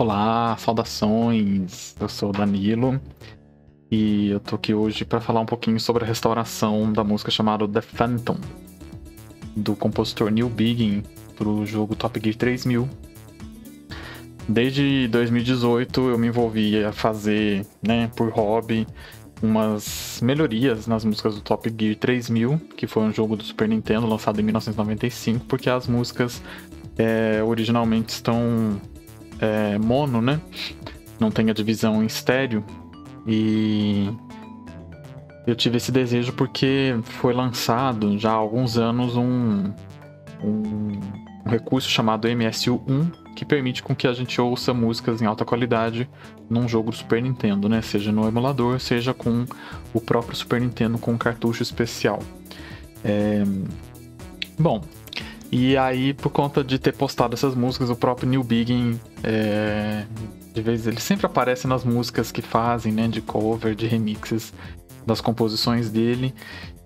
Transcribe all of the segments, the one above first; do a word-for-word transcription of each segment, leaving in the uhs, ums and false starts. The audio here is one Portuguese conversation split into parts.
Olá, saudações! Eu sou o Danilo e eu tô aqui hoje para falar um pouquinho sobre a restauração da música chamada The Phantom, do compositor Neil Biggin, para o jogo Top Gear três mil. Desde dois mil e dezoito eu me envolvi a fazer, né, por hobby, umas melhorias nas músicas do Top Gear três mil, que foi um jogo do Super Nintendo lançado em mil novecentos e noventa e cinco, porque as músicas é, originalmente estão... É, mono, né? Não tem a divisão em estéreo. E eu tive esse desejo porque foi lançado já há alguns anos um, um, um recurso chamado M S U um, que permite com que a gente ouça músicas em alta qualidade num jogo do Super Nintendo, né? Seja no emulador, seja com o próprio Super Nintendo com um cartucho especial. É... Bom... E aí, por conta de ter postado essas músicas, o próprio Neil Biggin, é, de vez ele sempre aparece nas músicas que fazem, né, de cover, de remixes das composições dele.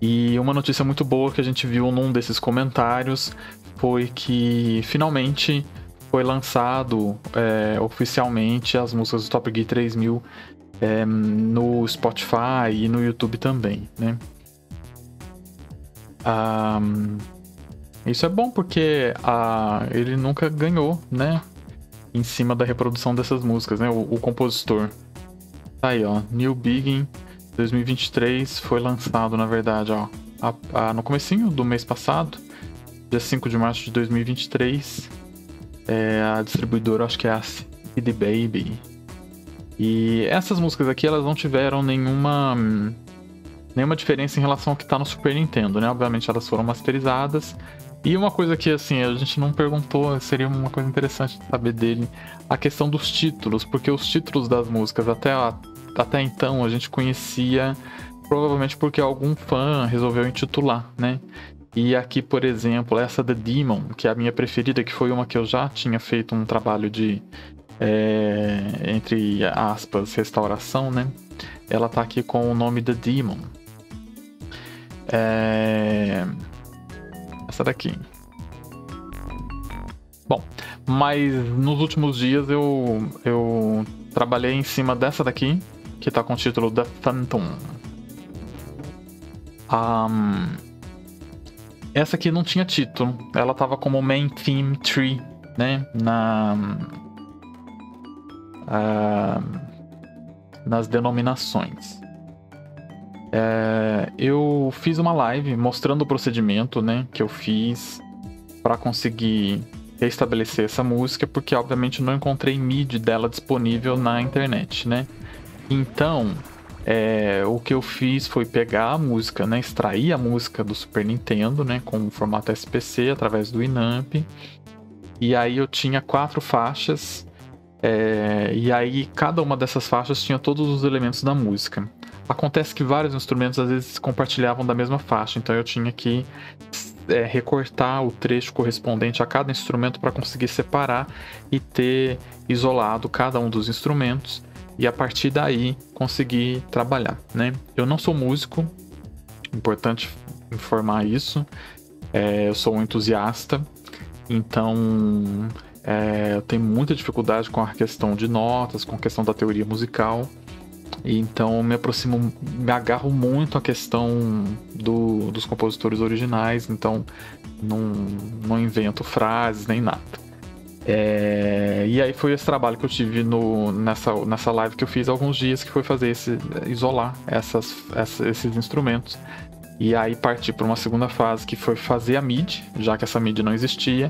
E uma notícia muito boa que a gente viu num desses comentários foi que finalmente foi lançado é, oficialmente as músicas do Top Gear três mil é, no Spotify e no YouTube também, né? Um... Isso é bom porque a, ele nunca ganhou, né? Em cima da reprodução dessas músicas, né? O, o compositor. Tá aí, ó. Neil Biggin, dois mil e vinte e três, foi lançado, na verdade, ó. A, a, no comecinho do mês passado, dia cinco de março de dois mil e vinte e três. É, a distribuidora, acho que é a C D Baby. E essas músicas aqui, elas não tiveram nenhuma... Nenhuma diferença em relação ao que tá no Super Nintendo, né? Obviamente elas foram masterizadas. E uma coisa que, assim, a gente não perguntou, seria uma coisa interessante saber dele, a questão dos títulos, porque os títulos das músicas até, a, até então a gente conhecia provavelmente porque algum fã resolveu intitular, né? E aqui, por exemplo, essa The Demon, que é a minha preferida, que foi uma que eu já tinha feito um trabalho de, é, entre aspas, restauração, né? Ela tá aqui com o nome The Demon. É... Essa daqui. Bom, mas nos últimos dias eu, eu trabalhei em cima dessa daqui, que tá com o título The Phantom. Um... Essa aqui não tinha título. Ela tava como Main Theme três, né? Na... Uh... nas denominações. É, eu fiz uma live mostrando o procedimento, né, que eu fiz para conseguir restabelecer essa música, porque obviamente não encontrei M I D I dela disponível na internet, né? Então, é, o que eu fiz foi pegar a música, né, extrair a música do Super Nintendo, né, com o formato S P C através do Winamp. E aí eu tinha quatro faixas. É, e aí cada uma dessas faixas tinha todos os elementos da música. Acontece que vários instrumentos às vezes compartilhavam da mesma faixa, então eu tinha que é, recortar o trecho correspondente a cada instrumento para conseguir separar e ter isolado cada um dos instrumentos e a partir daí conseguir trabalhar, né? Eu não sou músico, importante informar isso, é, eu sou um entusiasta, então... É, eu tenho muita dificuldade com a questão de notas, com a questão da teoria musical. E então me aproximo, me agarro muito à questão do, dos compositores originais. Então não, não invento frases nem nada. É, e aí foi esse trabalho que eu tive no, nessa, nessa live que eu fiz há alguns dias, que foi fazer esse, isolar essas, essa, esses instrumentos. E aí parti para uma segunda fase, que foi fazer a M I D I, já que essa M I D I não existia.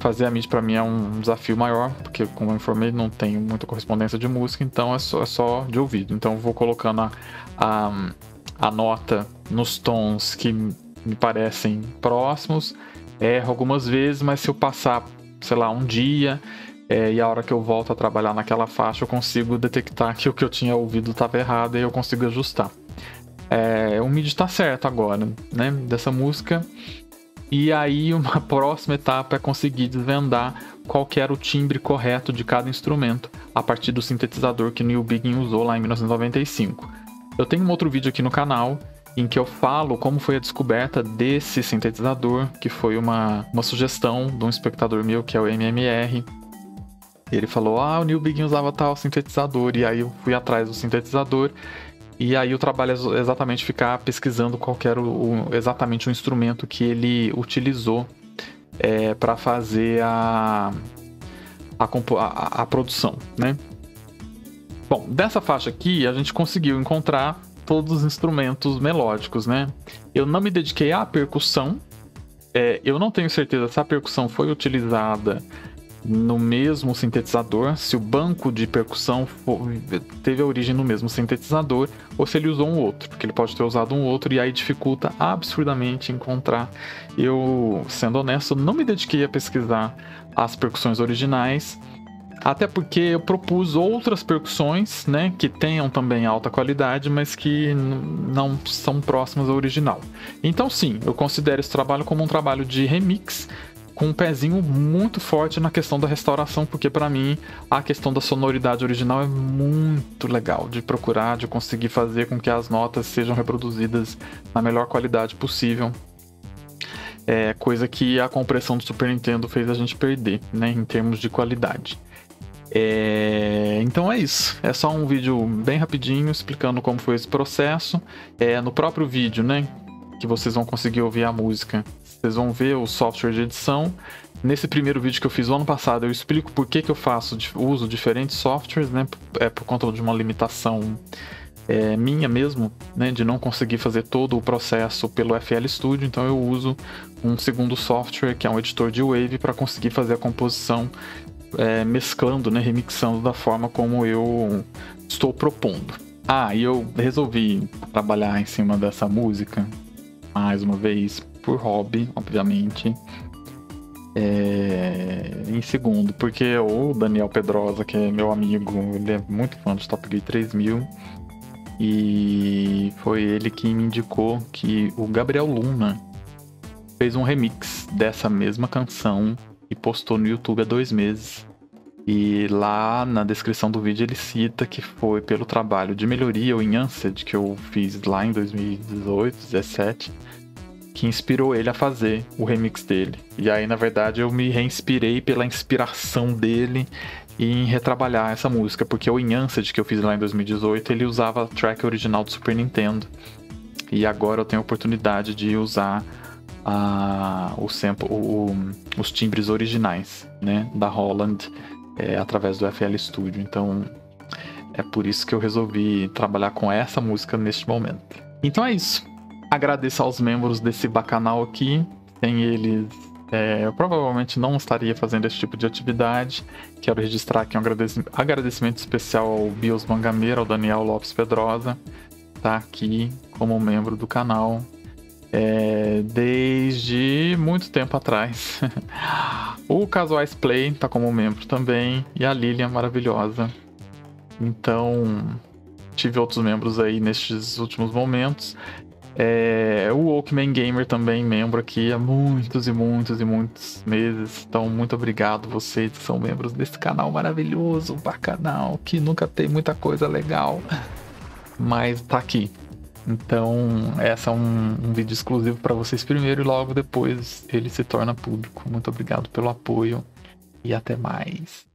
Fazer a M I D I para mim é um desafio maior, porque como eu informei, não tenho muita correspondência de música, então é só, é só de ouvido. Então eu vou colocando a, a, a nota nos tons que me parecem próximos, erro algumas vezes, mas se eu passar, sei lá, um dia é, e a hora que eu volto a trabalhar naquela faixa, eu consigo detectar que o que eu tinha ouvido estava errado e eu consigo ajustar. É, o M I D I está certo agora, né, dessa música. E aí uma próxima etapa é conseguir desvendar qual que era o timbre correto de cada instrumento a partir do sintetizador que Neil Biggin usou lá em mil novecentos e noventa e cinco. Eu tenho um outro vídeo aqui no canal em que eu falo como foi a descoberta desse sintetizador, que foi uma, uma sugestão de um espectador meu, que é o M M R, E ele falou, ah, o Neil Biggin usava tal sintetizador, e aí eu fui atrás do sintetizador, e aí o trabalho é exatamente ficar pesquisando qual era o, o, exatamente o instrumento que ele utilizou é, para fazer a, a, a, a produção, né? Bom, dessa faixa aqui a gente conseguiu encontrar todos os instrumentos melódicos, né? Eu não me dediquei à percussão, é, eu não tenho certeza se a percussão foi utilizada no mesmo sintetizador, se o banco de percussão foi, teve a origem no mesmo sintetizador, ou se ele usou um outro, porque ele pode ter usado um outro e aí dificulta absurdamente encontrar. Eu, sendo honesto, não me dediquei a pesquisar as percussões originais, até porque eu propus outras percussões, né, que tenham também alta qualidade, mas que não são próximas ao original. Então sim, eu considero esse trabalho como um trabalho de remix, com um pezinho muito forte na questão da restauração, porque para mim a questão da sonoridade original é muito legal de procurar, de conseguir fazer com que as notas sejam reproduzidas na melhor qualidade possível. É coisa que a compressão do Super Nintendo fez a gente perder, né, em termos de qualidade. É, então é isso, é só um vídeo bem rapidinho explicando como foi esse processo. É, no próprio vídeo, né, que vocês vão conseguir ouvir a música, vocês vão ver o software de edição. Nesse primeiro vídeo que eu fiz o ano passado eu explico por que que eu faço uso diferentes softwares, né, é por conta de uma limitação é, minha mesmo, né, de não conseguir fazer todo o processo pelo F L Studio, então eu uso um segundo software que é um editor de Wave para conseguir fazer a composição. É, mesclando, né, remixando da forma como eu estou propondo. Ah, e eu resolvi trabalhar em cima dessa música mais uma vez por hobby, obviamente. É, em segundo, porque o Daniel Pedrosa, que é meu amigo, ele é muito fã de Top Gear três mil e foi ele que me indicou que o Gabriel Luna fez um remix dessa mesma canção e postou no YouTube há dois meses. E lá na descrição do vídeo ele cita que foi pelo trabalho de melhoria ou enhanced que eu fiz lá em dois mil e dezoito, dois mil e dezessete, que inspirou ele a fazer o remix dele. E aí, na verdade, eu me reinspirei pela inspiração dele em retrabalhar essa música, porque o enhanced que eu fiz lá em dois mil e dezoito, ele usava a track original do Super Nintendo. E agora eu tenho a oportunidade de usar A, o sample, o, os timbres originais, né, da Roland, é, através do F L Studio. Então é por isso que eu resolvi trabalhar com essa música neste momento. Então é isso, agradeço aos membros desse bacanal aqui. Sem eles é, eu provavelmente não estaria fazendo esse tipo de atividade. Quero registrar aqui um agradecimento especial ao Wolkman Gamer, ao Daniel Lopes Pedrosa, tá aqui como membro do canal. É, desde muito tempo atrás. O Casuais Play tá como membro também, e a Lilian maravilhosa. Então tive outros membros aí nestes últimos momentos. É, o Wolkman Gamer também membro aqui há muitos e muitos e muitos meses. Então muito obrigado vocês que são membros desse canal maravilhoso, bacanal, que nunca tem muita coisa legal, mas tá aqui. Então, esse é um, um vídeo exclusivo para vocês primeiro e logo depois ele se torna público. Muito obrigado pelo apoio e até mais.